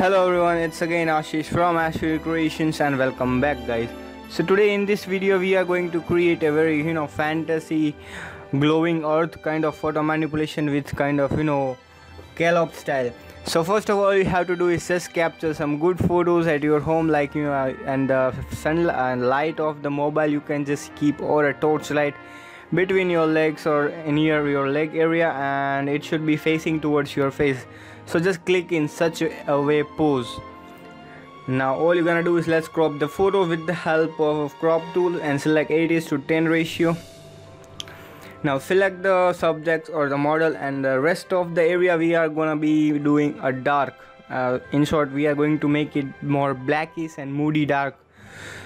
Hello everyone, it's again Ashish from Ashvir Creations and welcome back guys. So today in this video we are going to create a very fantasy glowing earth kind of photo manipulation with kind of callop style. So first of all you have to do is just capture some good photos at your home, like and the sunlight of the mobile you can just keep, or a torchlight between your legs or near your leg area, and it should be facing towards your face. So just click in such a way pose. Now all you're gonna do is let's crop the photo with the help of crop tool and select 80:10 ratio. Now select the subjects or the model, and the rest of the area we are gonna be doing a dark, in short we are going to make it more blackish and moody dark.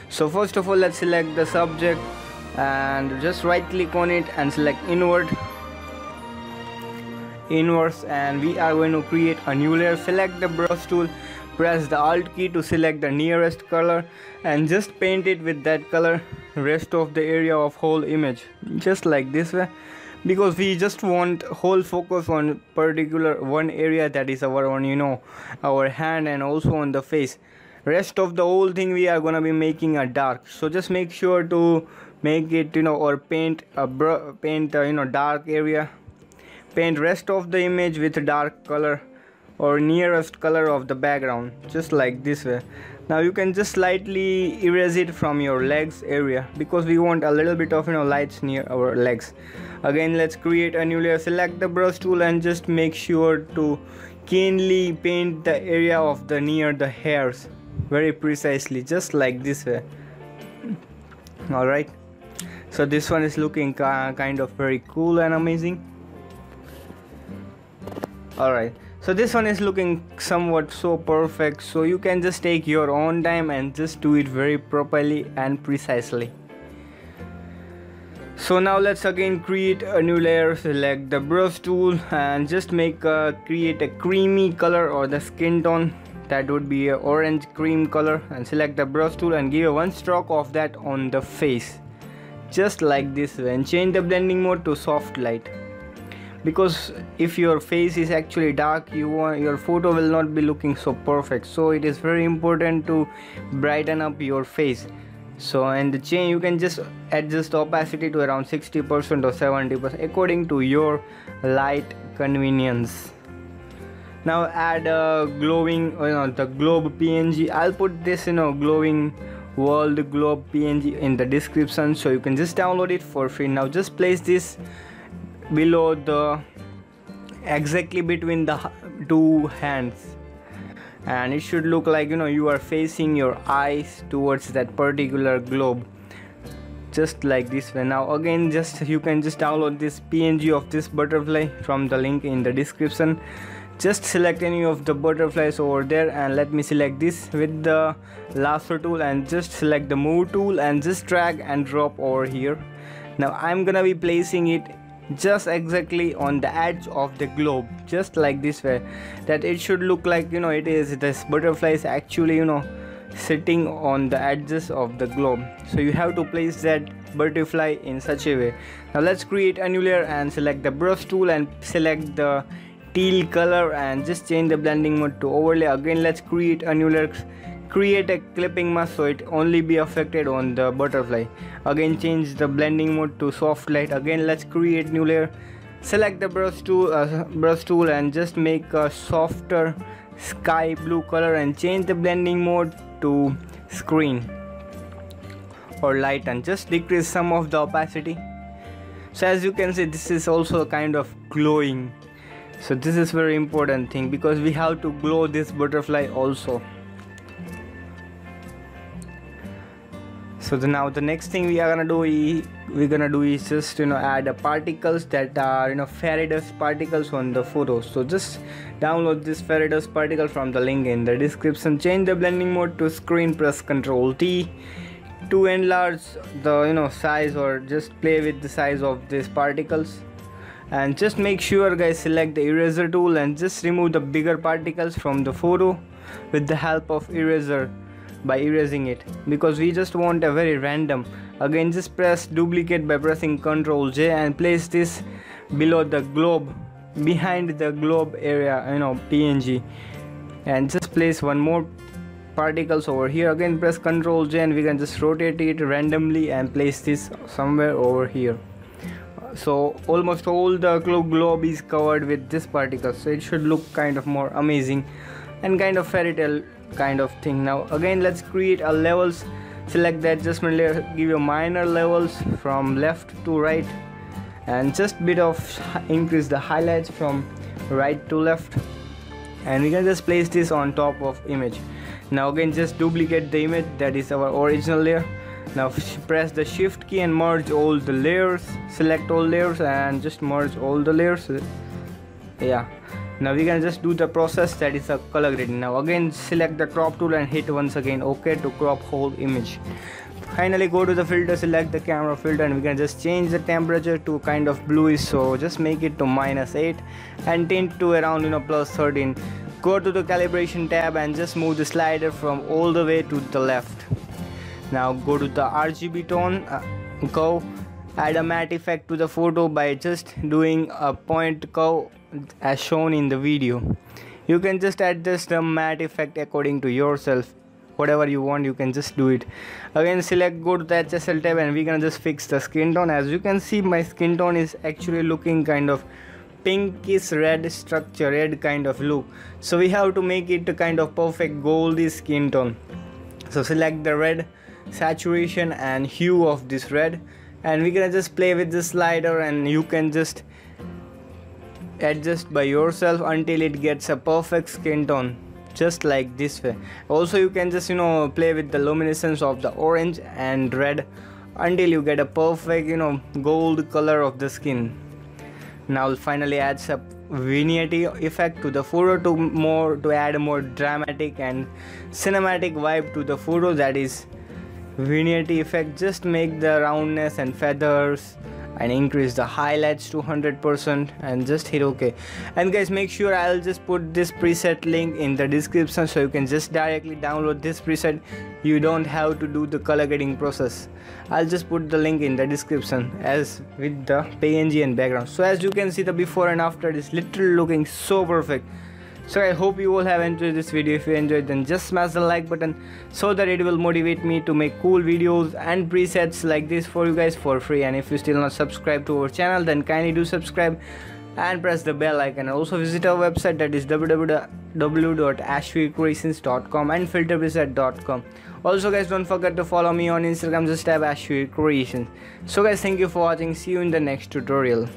So first of all let's select the subject and just right click on it and select inverse, and we are going to create a new layer. Select the brush tool, press the alt key to select the nearest color and just paint it with that color rest of the area of whole image, just like this way, because we just want whole focus on particular one area, that is our own our hand and also on the face. Rest of the whole thing we are gonna be making a dark, so just make sure to make it or paint dark area, paint rest of the image with dark color or nearest color of the background, just like this way. Now you can just slightly erase it from your legs area because we want a little bit of lights near our legs. Again let's create a new layer, select the brush tool and just make sure to keenly paint the area of the near the hairs very precisely, just like this way. Alright, so this one is looking kind of very cool and amazing. Alright, so this one is looking somewhat so perfect, so you can just take your own time and just do it very properly and precisely. So now let's again create a new layer, select the brush tool and just create a creamy color or the skin tone, that would be an orange cream color, and select the brush tool and give one stroke of that on the face, just like this, and change the blending mode to soft light, because if your face is actually dark your photo will not be looking so perfect, so it is very important to brighten up your face. So in the chain you can just adjust opacity to around 60% or 70% according to your light convenience. Now add a glowing the globe PNG. I'll put this glowing world globe PNG in the description, so you can just download it for free. Now just place this below the exactly between the two hands, and it should look like you are facing your eyes towards that particular globe, just like this way. Now again you can just download this PNG of this butterfly from the link in the description. Just select any of the butterflies over there, and let me select this with the lasso tool and just select the move tool and just drag and drop over here. Now I'm gonna be placing it just exactly on the edge of the globe, just like this way, that it should look like it is this butterfly is actually sitting on the edges of the globe. So you have to place that butterfly in such a way. Now let's create a new layer and select the brush tool and select the teal color and just change the blending mode to overlay. Again let's create a new layer, create a clipping mask so it only be affected on the butterfly. Again change the blending mode to soft light. Again let's create new layer, select the brush tool and just make a softer sky blue color and change the blending mode to screen or light and just decrease some of the opacity. So as you can see this is also kind of glowing, so this is very important thing because we have to glow this butterfly also. So now the next thing we are gonna do is just add a particles that are Faridus particles on the photo. So just download this Faridus particle from the link in the description. Change the blending mode to screen, press Ctrl+T to enlarge the size, or just play with the size of these particles. And just make sure guys, select the eraser tool and just remove the bigger particles from the photo with the help of eraser, by erasing it, because we just want a very random. Again just press duplicate by pressing Ctrl+J and place this below the globe, behind the globe area PNG, and just place one more particles over here. Again press Ctrl J and we can just rotate it randomly and place this somewhere over here. So almost all the globe is covered with this particle, so it should look kind of more amazing and kind of fairy tale kind of thing. Now again let's create our levels. Select the adjustment layer, give you minor levels from left to right, and just bit of increase the highlights from right to left, and we can just place this on top of image. Now again just duplicate the image that is our original layer. Now press the shift key and merge all the layers. Select all layers and just merge all the layers. Yeah, now we can just do the process that is a color grading. Now again select the crop tool and hit once again OK to crop whole image. Finally go to the filter, select the camera filter, and we can just change the temperature to kind of bluish, so just make it to -8 and tint to around +13. Go to the calibration tab and just move the slider from all the way to the left. Now go to the RGB tone, curve, add a matte effect to the photo by just doing a point curve as shown in the video. You can just adjust the matte effect according to yourself. Whatever you want, you can just do it. Again select, go to the HSL tab, and we can just fix the skin tone. As you can see, my skin tone is actually looking kind of pinkish red structure, red kind of look, so we have to make it a kind of perfect goldy skin tone. So select the red saturation and hue of this red, and we can just play with the slider, and you can just adjust by yourself until it gets a perfect skin tone, just like this way. Also you can just play with the luminescence of the orange and red until you get a perfect gold color of the skin. Now finally add some vignette effect to the photo to add a more dramatic and cinematic vibe to the photo. That is vignette effect. Just make the roundness and feathers and increase the highlights to 100% and just hit OK. And guys, make sure I'll just put this preset link in the description, so you can just directly download this preset. You don't have to do the color grading process. I'll just put the link in the description as with the PNG and background. So as you can see, the before and after is literally looking so perfect. So I hope you all have enjoyed this video. If you enjoyed, then just smash the like button so that it will motivate me to make cool videos and presets like this for you guys for free. And if you still not subscribed to our channel, then kindly do subscribe and press the bell icon. Also visit our website, that is www.ashvircreations.com and filterpreset.com. Also guys, don't forget to follow me on Instagram, just type Ashvir Creations. So guys, thank you for watching. See you in the next tutorial.